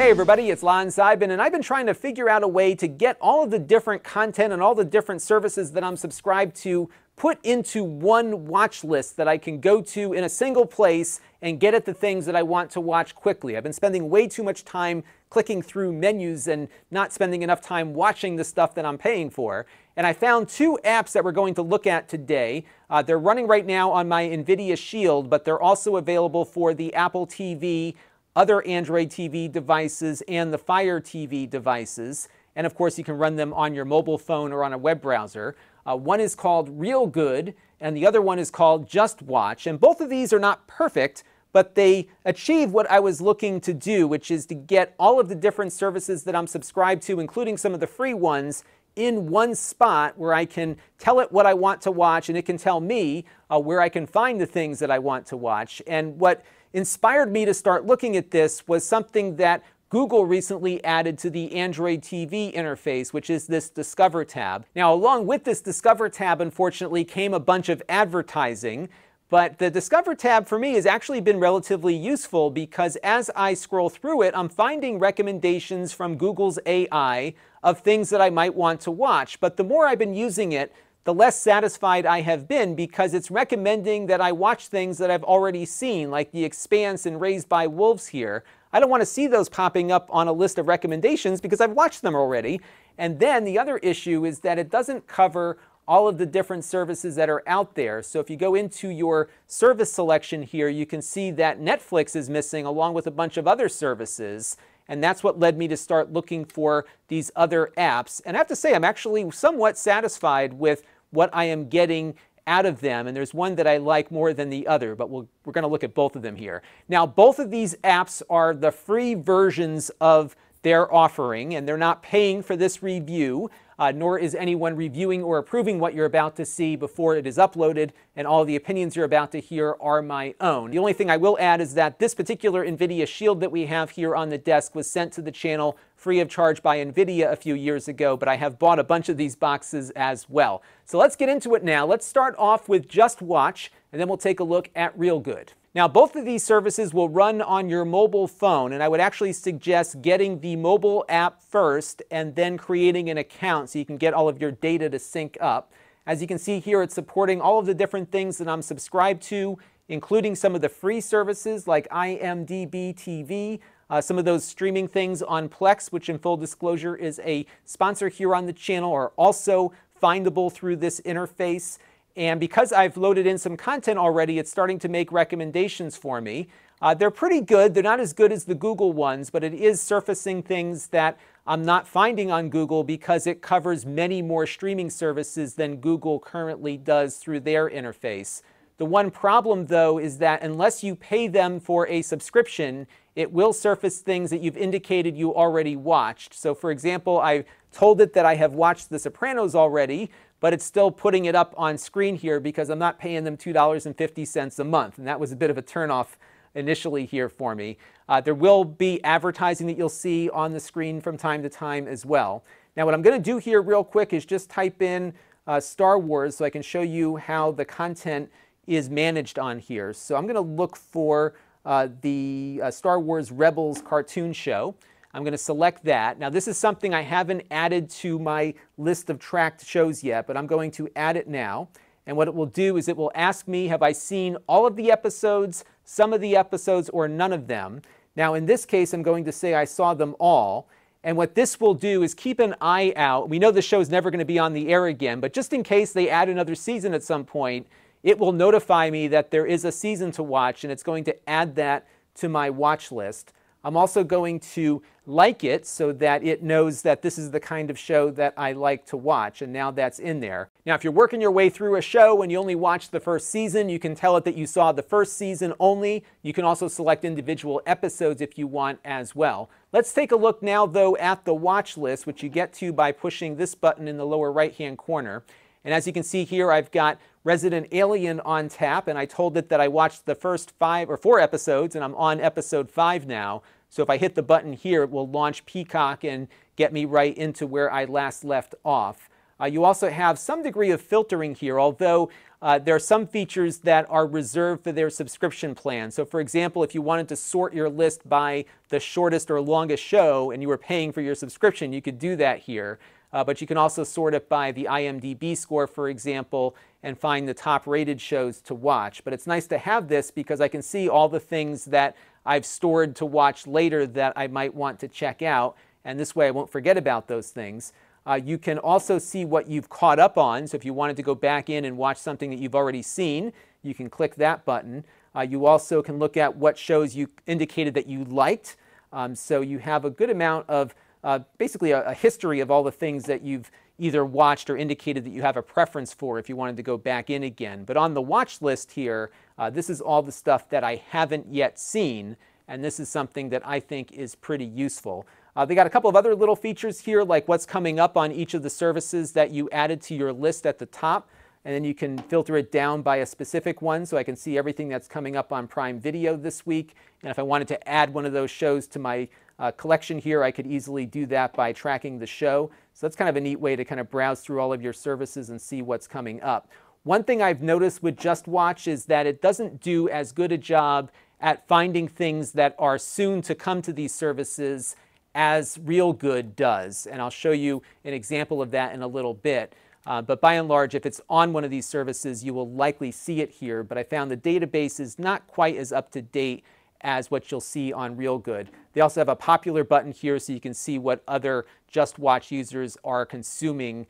Hey everybody, it's Lon Seidman, and I've been trying to figure out a way to get all of the different content and all the different services that I'm subscribed to put into one watch list that I can go to in a single place and get at the things that I want to watch quickly. I've been spending way too much time clicking through menus and not spending enough time watching the stuff that I'm paying for. And I found two apps that we're going to look at today. They're running right now on my Nvidia Shield, but they're also available for the Apple TV, other Android TV devices, and the Fire TV devices. And of course, you can run them on your mobile phone or on a web browser. One is called ReelGood, and the other one is called JustWatch. And both of these are not perfect, but they achieve what I was looking to do, which is to get all of the different services that I'm subscribed to, including some of the free ones, in one spot where I can tell it what I want to watch, and it can tell me where I can find the things that I want to watch. And what inspired me to start looking at this was something that Google recently added to the Android TV interface, which is this Discover tab. Now, along with this Discover tab, unfortunately, came a bunch of advertising, but the Discover tab for me has actually been relatively useful because as I scroll through it, I'm finding recommendations from Google's AI of things that I might want to watch. But the more I've been using it, the less satisfied I have been because it's recommending that I watch things that I've already seen, like The Expanse and Raised by Wolves here. I don't want to see those popping up on a list of recommendations because I've watched them already. And then the other issue is that it doesn't cover all of the different services that are out there. So if you go into your service selection here, you can see that Netflix is missing along with a bunch of other services. And that's what led me to start looking for these other apps. And I have to say, I'm actually somewhat satisfied with what I am getting out of them, and there's one that I like more than the other, but we're going to look at both of them here. Now, both of these apps are the free versions of their offering, and they're not paying for this review, nor is anyone reviewing or approving what you're about to see before it is uploaded, and all the opinions you're about to hear are my own. The only thing I will add is that this particular NVIDIA Shield that we have here on the desk was sent to the channel free of charge by NVIDIA a few years ago, but I have bought a bunch of these boxes as well. So let's get into it now. Let's start off with JustWatch, and then we'll take a look at ReelGood. Now, both of these services will run on your mobile phone, and I would actually suggest getting the mobile app first and then creating an account so you can get all of your data to sync up. As you can see here, it's supporting all of the different things that I'm subscribed to, including some of the free services like IMDb TV, some of those streaming things on Plex, which in full disclosure is a sponsor here on the channel, are also findable through this interface. And because I've loaded in some content already, it's starting to make recommendations for me. They're pretty good. They're not as good as the Google ones, but it is surfacing things that I'm not finding on Google because it covers many more streaming services than Google currently does through their interface. The one problem, though, is that unless you pay them for a subscription, it will surface things that you've indicated you already watched. So, for example, I told it that I have watched The Sopranos already, but it's still putting it up on screen here because I'm not paying them $2.50 a month, and that was a bit of a turnoff initially here for me. There will be advertising that you'll see on the screen from time to time as well. Now, what I'm going to do here real quick is just type in Star Wars so I can show you how the content is managed on here. So I'm going to look for the Star Wars Rebels cartoon show. I'm going to select that. Now, this is something I haven't added to my list of tracked shows yet, but I'm going to add it now. And what it will do is it will ask me, have I seen all of the episodes, some of the episodes, or none of them? Now, in this case, I'm going to say I saw them all. And what this will do is keep an eye out. We know the show is never going to be on the air again, but just in case they add another season at some point, it will notify me that there is a season to watch, and it's going to add that to my watch list. I'm also going to like it so that it knows that this is the kind of show that I like to watch, and now that's in there. Now, if you're working your way through a show and you only watched the first season, you can tell it that you saw the first season only. You can also select individual episodes if you want as well. Let's take a look now, though, at the watch list, which you get to by pushing this button in the lower right-hand corner. And as you can see here, I've got Resident Alien on tap, and I told it that I watched the first 5 or 4 episodes, and I'm on episode 5 now. So if I hit the button here, it will launch Peacock and get me right into where I last left off. You also have some degree of filtering here, although there are some features that are reserved for their subscription plan. So for example, if you wanted to sort your list by the shortest or longest show and you were paying for your subscription, you could do that here. But you can also sort it by the IMDb score, for example, and find the top rated shows to watch. But it's nice to have this because I can see all the things that I've stored to watch later that I might want to check out, and this way I won't forget about those things. You can also see what you've caught up on, so if you wanted to go back in and watch something that you've already seen, you can click that button. You also can look at what shows you indicated that you liked, so you have a good amount of basically a history of all the things that you've either watched or indicated that you have a preference for if you wanted to go back in again. But on the watch list here, this is all the stuff that I haven't yet seen, and this is something that I think is pretty useful. They got a couple of other little features here, like what's coming up on each of the services that you added to your list at the top, and then you can filter it down by a specific one, so I can see everything that's coming up on Prime Video this week. And if I wanted to add one of those shows to my collection here, I could easily do that by tracking the show. So that's kind of a neat way to kind of browse through all of your services and see what's coming up. One thing I've noticed with JustWatch is that it doesn't do as good a job at finding things that are soon to come to these services as ReelGood does. And I'll show you an example of that in a little bit. But by and large, if it's on one of these services, you will likely see it here. But I found the database is not quite as up to date as what you'll see on ReelGood. They also have a popular button here so you can see what other JustWatch users are consuming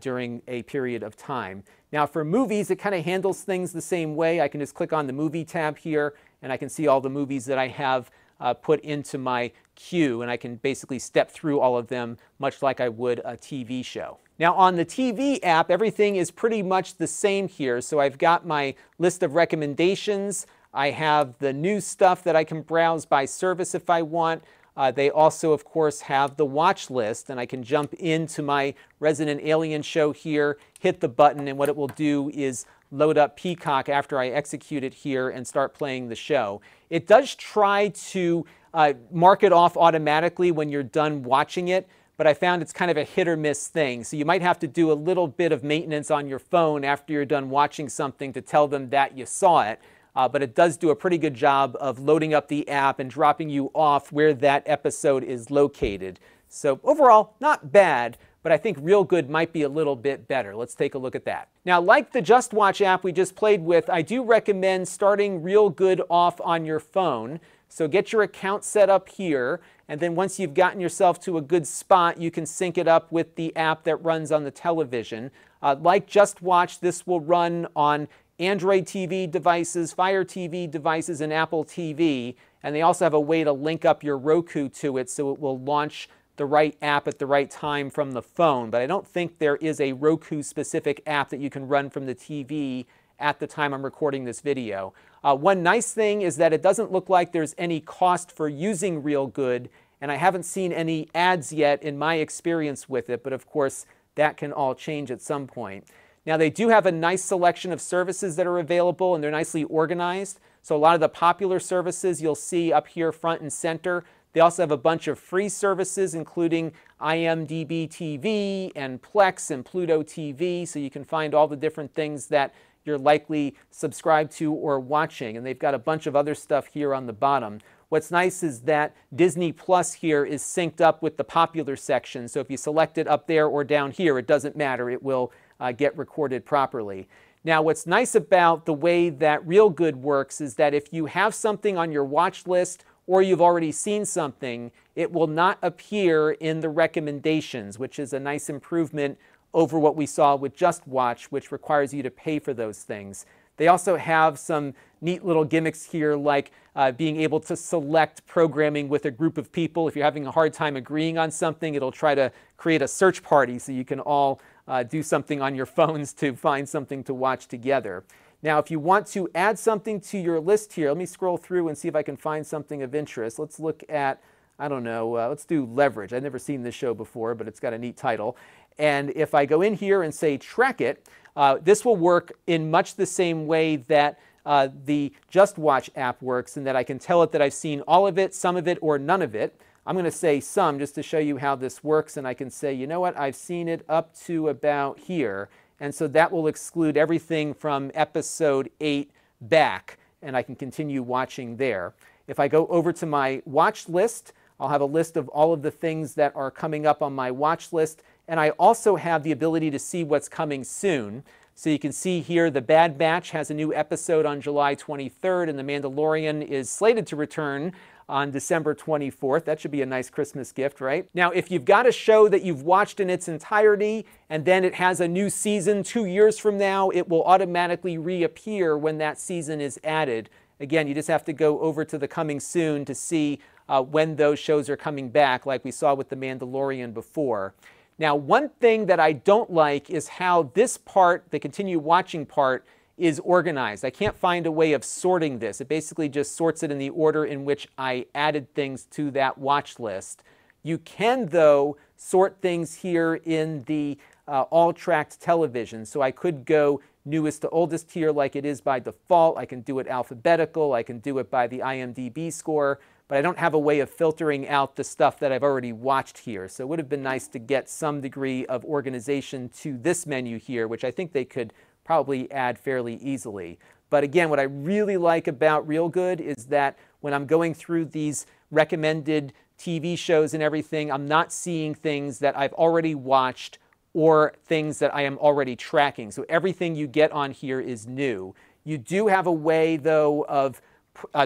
during a period of time. Now for movies, it kind of handles things the same way. I can just click on the movie tab here and I can see all the movies that I have put into my queue, and I can basically step through all of them much like I would a TV show. Now on the TV app, everything is pretty much the same here. So I've got my list of recommendations. I have the new stuff that I can browse by service if I want. They also, of course, have the watch list, and I can jump into my Resident Alien show here, hit the button, and what it will do is load up Peacock after I execute it here and start playing the show. It does try to mark it off automatically when you're done watching it, but I found it's kind of a hit or miss thing. So you might have to do a little bit of maintenance on your phone after you're done watching something to tell them that you saw it. But it does do a pretty good job of loading up the app and dropping you off where that episode is located. So overall, not bad, but I think ReelGood might be a little bit better. Let's take a look at that. Now, like the JustWatch app we just played with, I do recommend starting ReelGood off on your phone. So get your account set up here, and then once you've gotten yourself to a good spot, you can sync it up with the app that runs on the television. Like JustWatch, this will run on Android TV devices, Fire TV devices, and Apple TV, and they also have a way to link up your Roku to it so it will launch the right app at the right time from the phone. But I don't think there is a Roku-specific app that you can run from the TV at the time I'm recording this video. One nice thing is that it doesn't look like there's any cost for using ReelGood, and I haven't seen any ads yet in my experience with it, but of course that can all change at some point. Now they do have a nice selection of services that are available, and they're nicely organized. So a lot of the popular services you'll see up here front and center. They also have a bunch of free services including IMDb TV and Plex and Pluto TV, so you can find all the different things that you're likely subscribed to or watching. And they've got a bunch of other stuff here on the bottom. What's nice is that Disney Plus here is synced up with the popular section, so if you select it up there or down here, it doesn't matter. It will get recorded properly. Now what's nice about the way that ReelGood works is that if you have something on your watch list or you've already seen something, it will not appear in the recommendations, which is a nice improvement over what we saw with JustWatch, which requires you to pay for those things. They also have some neat little gimmicks here, like being able to select programming with a group of people. If you're having a hard time agreeing on something, it'll try to create a search party so you can all do something on your phones to find something to watch together. Now, if you want to add something to your list here, let me scroll through and see if I can find something of interest. Let's look at, I don't know, let's do Leverage. I've never seen this show before, but it's got a neat title. And if I go in here and say track it, this will work in much the same way that the JustWatch app works, in that I can tell it that I've seen all of it, some of it, or none of it. I'm going to say some just to show you how this works, and I can say, you know what, I've seen it up to about here, and so that will exclude everything from episode 8 back, and I can continue watching there. If I go over to my watch list, I'll have a list of all of the things that are coming up on my watch list, and I also have the ability to see what's coming soon. So you can see here The Bad Batch has a new episode on July 23rd, and The Mandalorian is slated to return on December 24th. That should be a nice Christmas gift, right? Now, if you've got a show that you've watched in its entirety and then it has a new season 2 years from now, it will automatically reappear when that season is added. Again, you just have to go over to the coming soon to see when those shows are coming back, like we saw with The Mandalorian before. Now, one thing that I don't like is how this part, the continue watching part, is organized. I can't find a way of sorting this. It basically just sorts it in the order in which I added things to that watch list. You can, though, sort things here in the all tracked television. So I could go newest to oldest here like it is by default. I can do it alphabetical. I can do it by the IMDb score. But I don't have a way of filtering out the stuff that I've already watched here. So it would have been nice to get some degree of organization to this menu here, which I think they could probably add fairly easily. But again, what I really like about ReelGood is that when I'm going through these recommended TV shows and everything, I'm not seeing things that I've already watched or things that I am already tracking. So everything you get on here is new. You do have a way, though, of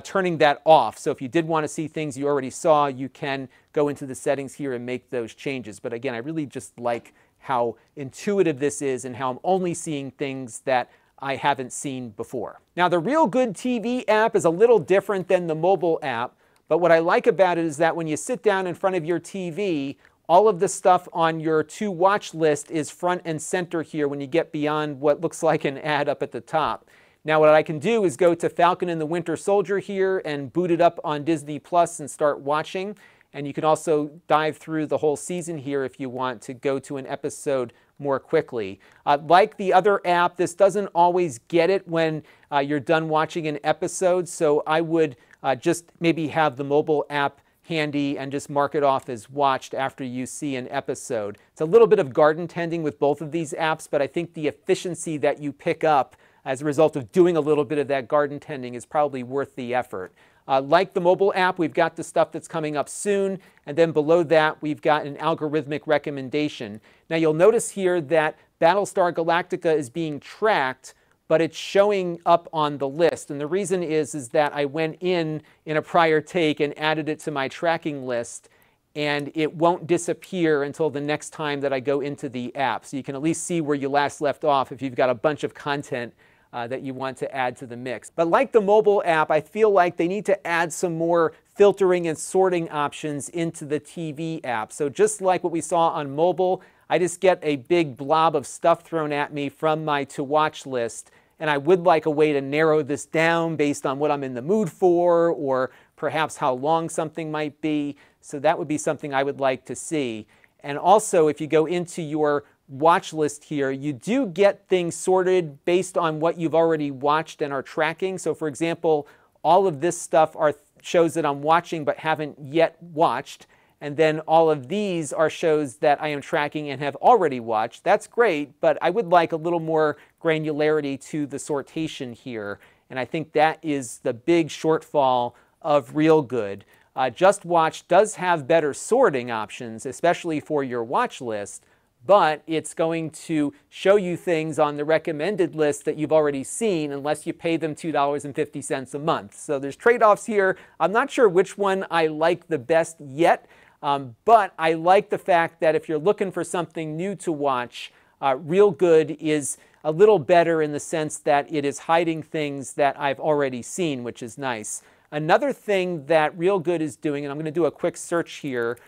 turning that off. So if you did want to see things you already saw, you can go into the settings here and make those changes. But again, I really just like how intuitive this is and how I'm only seeing things that I haven't seen before. Now, the ReelGood TV app is a little different than the mobile app, but what I like about it is that when you sit down in front of your TV, all of the stuff on your to watch list is front and center here when you get beyond what looks like an ad up at the top. Now, what I can do is go to Falcon and the Winter Soldier here and boot it up on Disney Plus and start watching. And you can also dive through the whole season here if you want to go to an episode more quickly. Like the other app, this doesn't always get it when you're done watching an episode, so I would just maybe have the mobile app handy and just mark it off as watched after you see an episode. It's a little bit of garden tending with both of these apps, but I think the efficiency that you pick up as a result of doing a little bit of that garden tending is probably worth the effort. Like the mobile app, we've got the stuff that's coming up soon, and then below that, we've got an algorithmic recommendation. Now, you'll notice here that Battlestar Galactica is being tracked, but it's showing up on the list. And the reason is that I went in a prior take and added it to my tracking list, and it won't disappear until the next time that I go into the app. So you can at least see where you last left off if you've got a bunch of content that you want to add to the mix. But like the mobile app, I feel like they need to add some more filtering and sorting options into the TV app. So just like what we saw on mobile, I just get a big blob of stuff thrown at me from my to-watch list, and I would like a way to narrow this down based on what I'm in the mood for or perhaps how long something might be. So that would be something I would like to see. And also, if you go into your watch list here, you do get things sorted based on what you've already watched and are tracking. So for example, all of this stuff are shows that I'm watching but haven't yet watched, and then all of these are shows that I am tracking and have already watched. That's great, but I would like a little more granularity to the sortation here, and I think that is the big shortfall of ReelGood. JustWatch does have better sorting options, especially for your watch list, but it's going to show you things on the recommended list that you've already seen unless you pay them $2.50 a month. So there's trade-offs here. I'm not sure which one I like the best yet, but I like the fact that if you're looking for something new to watch, ReelGood is a little better in the sense that it is hiding things that I've already seen, which is nice. Another thing that ReelGood is doing, and I'm going to do a quick search here,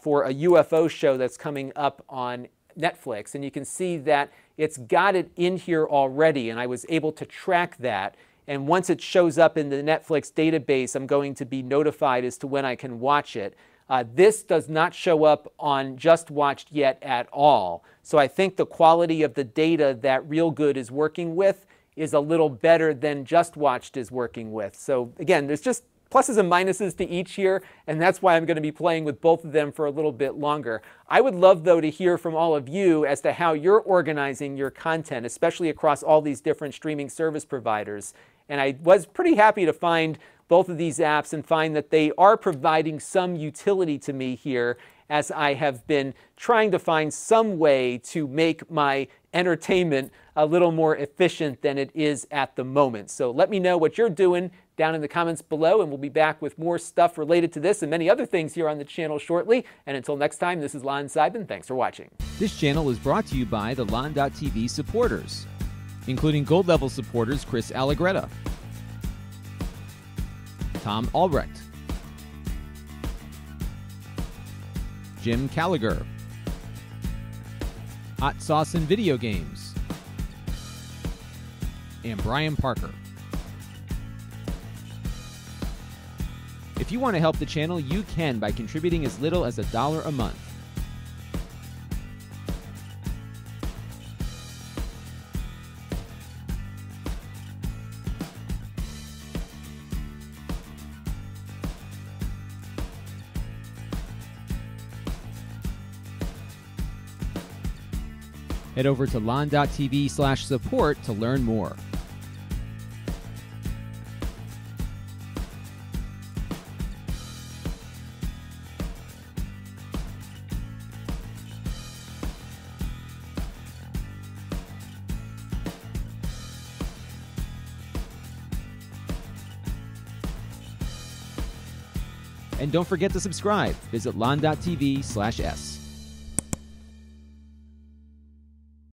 for a UFO show that's coming up on Netflix. And you can see that it's got it in here already, and I was able to track that. And once it shows up in the Netflix database, I'm going to be notified as to when I can watch it. This does not show up on Just Watched yet at all. So I think the quality of the data that ReelGood is working with is a little better than Just Watched is working with. So again, there's just pluses and minuses to each here, and that's why I'm going to be playing with both of them for a little bit longer. I would love, though, to hear from all of you as to how you're organizing your content, especially across all these different streaming service providers. And I was pretty happy to find both of these apps and find that they are providing some utility to me here as I have been trying to find some way to make my entertainment a little more efficient than it is at the moment. So let me know what you're doing down in the comments below, and we'll be back with more stuff related to this and many other things here on the channel shortly. And until next time, this is Lon Seidman. Thanks for watching. This channel is brought to you by the Lon.TV supporters, including gold level supporters Chris Allegretta, Tom Albrecht, Jim Callagher, Hot Sauce and Video Games, and Brian Parker. If you want to help the channel, you can by contributing as little as $1 a month. Head over to Lon.TV/support to learn more. And don't forget to subscribe. Visit Lon.TV/s.